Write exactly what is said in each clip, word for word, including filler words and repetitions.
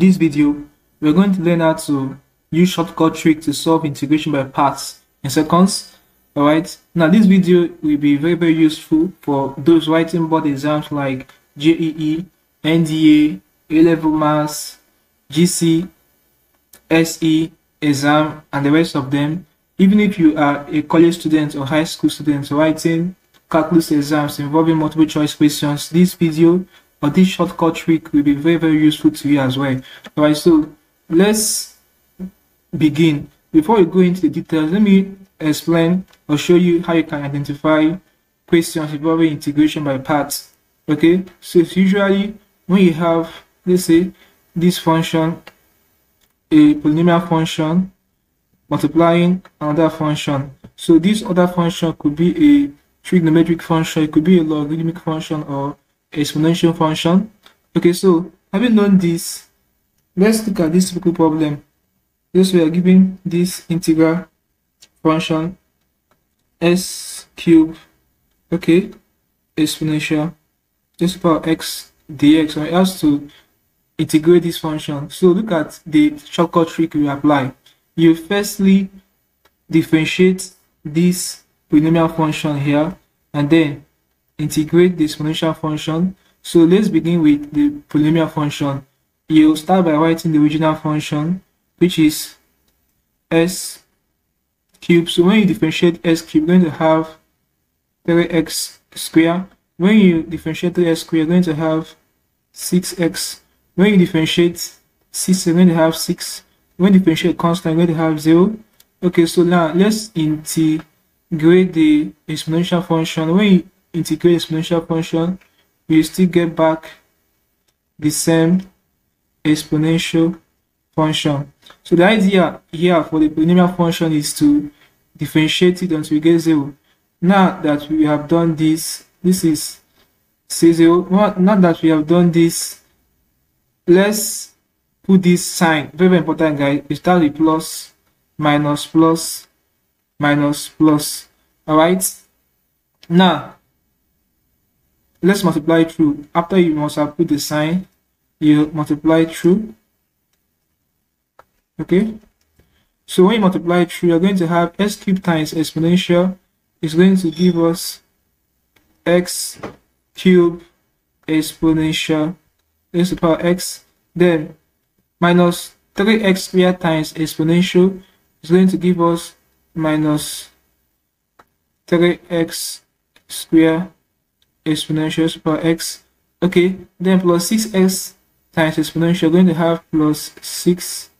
In this video, we are going to learn how to use shortcut trick to solve integration by parts in seconds. Alright, now this video will be very very useful for those writing board exams like J E E, N D A, A-level maths, G C S E exam and the rest of them. Even if you are a college student or high school student writing calculus exams involving multiple choice questions, this video or this shortcut trick will be very very useful to you as well. Alright, so let's begin. Before we go into the details, let me explain or show you how you can identify questions involving integration by parts. Okay, so it's usually when you have, let's say, this function, a polynomial function multiplying another function. So this other function could be a trigonometric function, it could be a logarithmic function or exponential function. Okay, so having known this, let's look at this typical problem. Yes, we are given this integral function s cubed, okay, exponential s power x dx, and we have to integrate this function. So look at the shortcut trick we apply. You firstly differentiate this polynomial function here and then integrate the exponential function. So let's begin with the polynomial function. You'll start by writing the original function, which is s cube. So when you differentiate s cube, you're going to have three x square. When you differentiate three x square, you're going to have six x. When you differentiate six, you're going to have six. When you differentiate constant, you're going to have zero. Okay, so now let's integrate the exponential function. When you integrate exponential function, you still get back the same exponential function. So the idea here for the polynomial function is to differentiate it until we get zero. Now that we have done this, this is say zero. Now that we have done this, let's put this sign. Very, very important, guys. We start with plus, minus, plus, minus, plus. Alright. Now let's multiply through. After you must have put the sign, you multiply through. Okay, so when you multiply through, you're going to have s cubed times exponential is going to give us x cubed exponential x to the power x, then minus three x squared times exponential is going to give us minus three x squared exponential to the power x. Okay, then plus six x times exponential, you're going to have plus six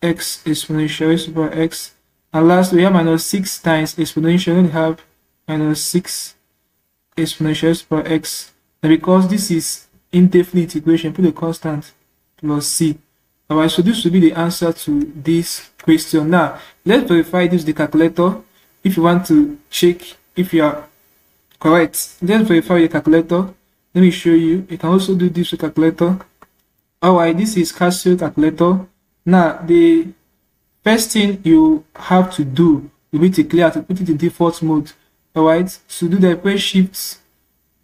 x exponential x over x, and last we have minus six times exponential, and we have minus six exponential x over x. And because this is indefinite integration, put a constant plus c. Alright, so this will be the answer to this question. Now let's verify this with the calculator. If you want to check if you are correct, let's verify your calculator. Let me show you. You can also do this with calculator. Alright, this is Casio calculator. Now the first thing you have to do will be to clear to put it in default mode. Alright, so do that, press shift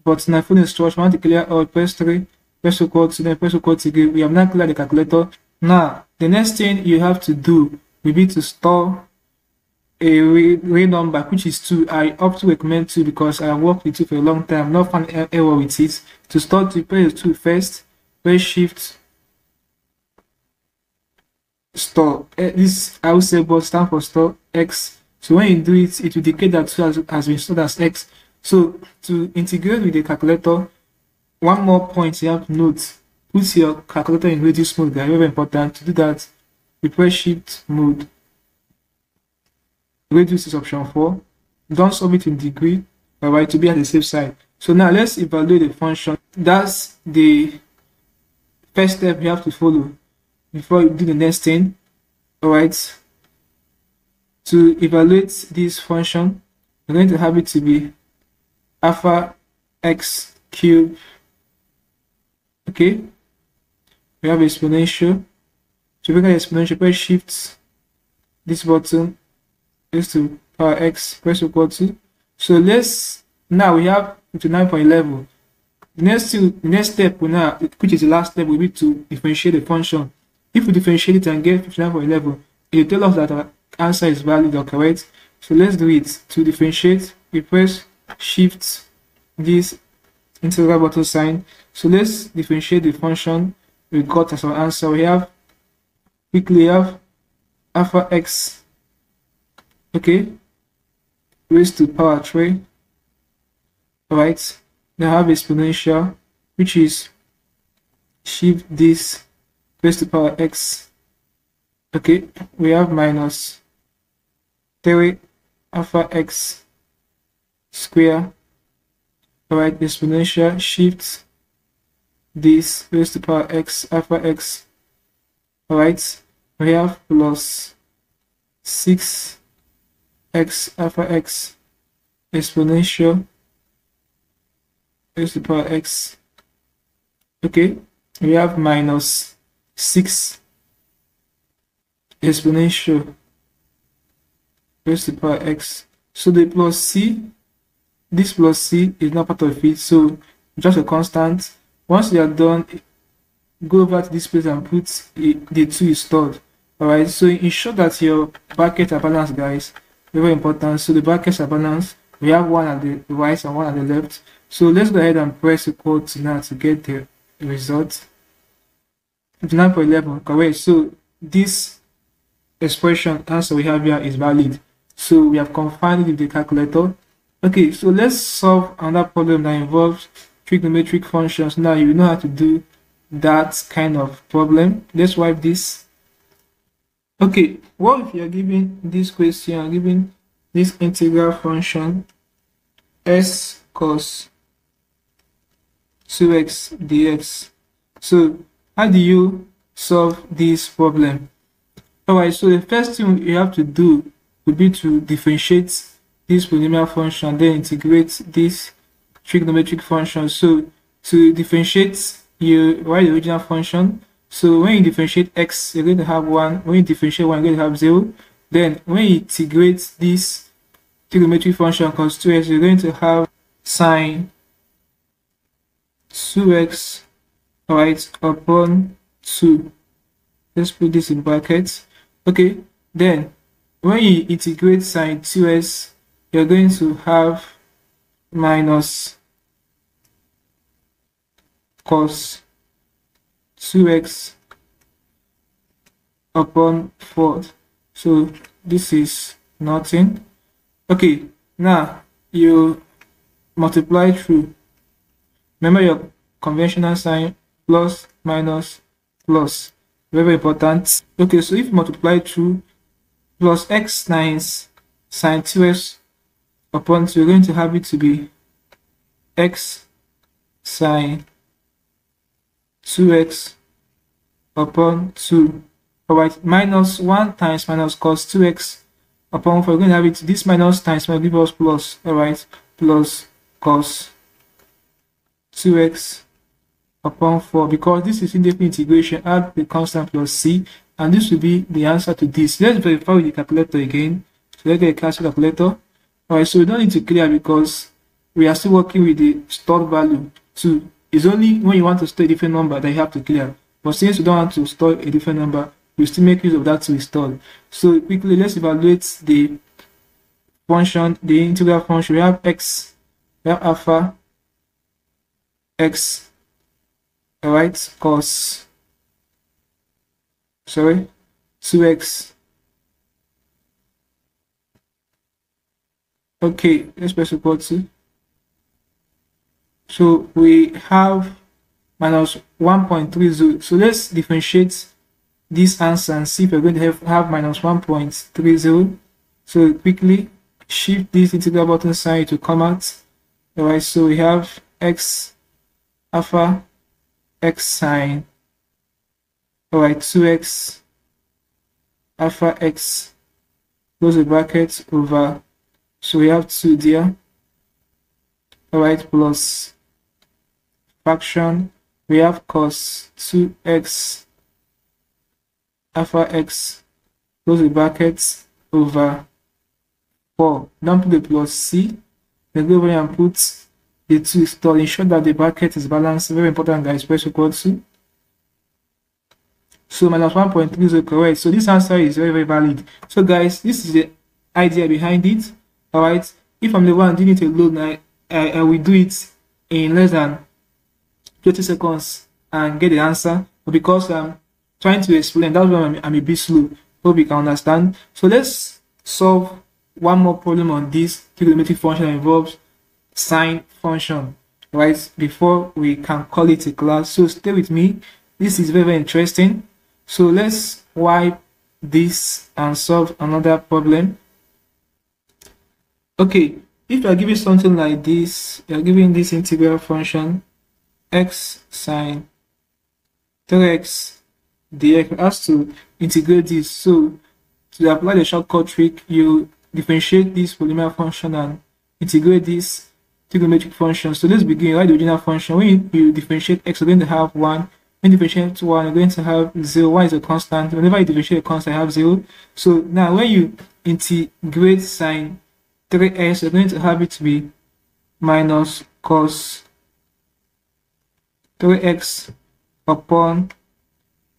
but now phone instruction. Want to clear all, press three, press record, so then press record again. We have not cleared the calculator. Now the next thing you have to do will be to store a real number, which is two. I opt to recommend two because I worked with two for a long time, not found an error with it. To start, to press two first, press shift store. This I will say both stand for store x. So when you do it, it will declare that two has, has been stored as x. So to integrate with the calculator, one more point you have to note, put your calculator in reduce mode. That's very important. To do that, you press shift mode, reduce is option four. Don't solve it in degree, alright, to be at the safe side. So now let's evaluate the function. That's the first step you have to follow before you do the next thing. Alright, to evaluate this function, we're going to have it to be alpha x cubed. Okay, we have exponential. To bring an exponential, press shift this button, is to power x, press equal to. So let's, now we have fifty-nine point eleven. Next to, next step will now, which is the last step, will be to differentiate the function. If we differentiate it and get fifty-nine point eleven, it will tell us that our answer is valid or correct. So let's do it. To differentiate, we press shift this integral button sign. So let's differentiate the function we got as our answer. We have quickly have alpha x, okay, raised to power three. Alright, now I have exponential, which is shift this raised to power x. Okay, we have minus three alpha x square. Alright, exponential shift this raised to power x alpha x. Alright, we have plus six x alpha x exponential raised to power x. Okay, we have minus six exponential raised to power x. So the plus c, this plus c is not part of it, so just a constant. Once you are done, go over to this place and put it, the two is stored. Alright, so ensure that your brackets are balanced, guys. Very important. So the brackets are balanced. We have one at the right and one at the left. So let's go ahead and press equal to now to get the result. fifty-nine point eleven, correct. So this expression answer we have here is valid. So we have confirmed it with the calculator. Okay, so let's solve another problem that involves trigonometric functions. Now you know how to do that kind of problem. Let's wipe this. Okay, what if you're given this question, given this integral function s cos two x dx? So how do you solve this problem? Alright, so the first thing you have to do would be to differentiate this polynomial function, then integrate this trigonometric function. So to differentiate, you write the original function. So when you differentiate x, you're going to have one. When you differentiate one, you're going to have zero. Then when you integrate this trigonometric function cos two x, you're going to have sine two x, alright, upon two. Let's put this in brackets. Okay, then when you integrate sine two x, you're going to have minus cos two x upon four. So this is nothing. Okay, now you multiply through. Remember your conventional sign, plus, minus, plus. Very important. Okay, so if you multiply through, plus x times sine two x upon two, you're going to have it to be x sine two x upon two. Alright, minus one times minus cos two x upon four. We're going to have it, this minus times minus give us plus. Alright, plus cos two x upon four. Because this is indefinite integration, add the constant plus c, and this will be the answer to this. Let's verify with the calculator again. So let's get a Casio calculator. Alright, so we don't need to clear because we are still working with the stored value two. It's only when you want to store a different number that you have to clear. But since you don't want to store a different number, you still make use of that to install. So quickly, let's evaluate the function, the integral function. We have x, we have alpha x, alright, cos, sorry, two x. Okay, let's press equal to. So we have minus one point three zero. So let's differentiate this answer and see if we're going to have, have minus one point three zero. So quickly shift this integral button sign to come out. Alright, so we have x alpha x sine, alright, two x alpha x, close the brackets over. So we have two there. Alright, plus fraction, we have cos two x alpha x, close the brackets, over four. Now put the plus c, then go over and put the it is to ensure that the bracket is balanced. Very important, guys. Press equal to. So minus one point three is correct. So this answer is very, very valid. So guys, this is the idea behind it. All right. If I'm the one doing it alone, I, I, I will do it in less than twenty seconds and get the answer. But because I'm trying to explain, that's why I'm, I'm a bit slow. Hope you can understand. So let's solve one more problem on this trigonometric function that involves sine function, right, before we can call it a class. So stay with me. This is very, very interesting. So let's wipe this and solve another problem. Okay, if you are given something like this, you are given this integral function x sine three x dx. We have to integrate this. So to apply the shortcut trick, you differentiate this polynomial function and integrate this trigonometric function. So let's begin. Write the original function. When you, you differentiate x, you're going to have one. When you differentiate one, you're going to have zero. One is a constant. Whenever you differentiate a constant, you have zero. So now when you integrate sine three x, you're going to have it to be minus cos three x upon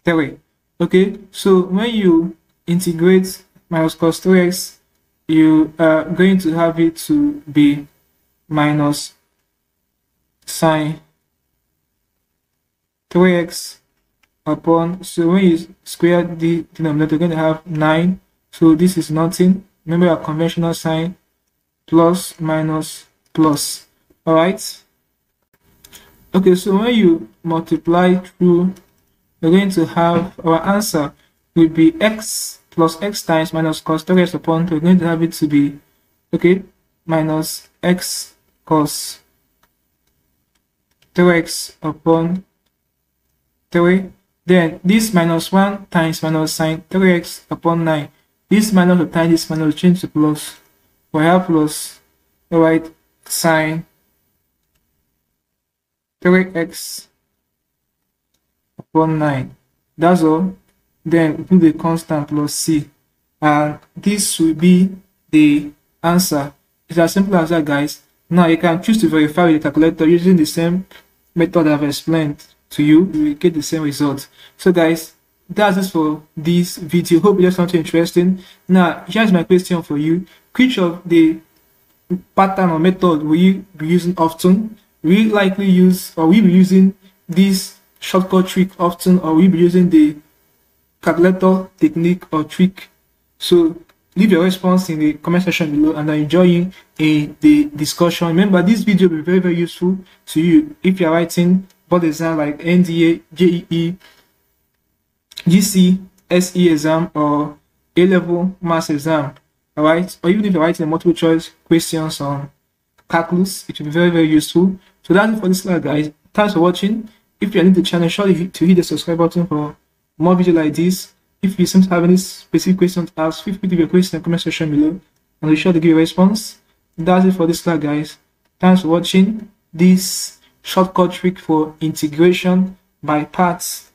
three. Okay, so when you integrate minus cos three x, you are going to have it to be minus sine three x upon, so when you square the denominator, you're going to have nine. So this is nothing. Remember our conventional sign, plus, minus, plus. All right. Okay, so when you multiply through, we're going to have our answer will be x plus x times minus cos three x upon three. We're going to have it to be, okay, minus x cos three x upon three. Then this minus one times minus sine three x upon nine. This minus will times this minus will change to plus. We have plus, all right, sine three x upon nine. That's all. Then put the constant plus c, and this will be the answer. It's as simple as that, guys. Now you can choose to verify with the calculator using the same method I've explained to you. You will get the same result. So guys, that's it for this video. Hope you learned something interesting. Now here's my question for you. Which of the pattern or method will you be using often? Will you likely use, or will you be using this shortcut trick often, or will you be using the calculator technique or trick? So leave your response in the comment section below, and I'm enjoying uh, the discussion. Remember, this video will be very, very useful to you if you're writing board exam like N D A, J E E, G C S E exam, or A level math exam. All right, or even if you're writing multiple choice questions on calculus, it will be very, very useful. So that's it for this slide, guys. Thanks for watching. If you're new to the channel, surely to hit the subscribe button for more videos like this. If you seem to have any specific questions to ask, feel free to leave your question in the comment section below, and be sure to give a response. That's it for this slide, guys. Thanks for watching this shortcut trick for integration by parts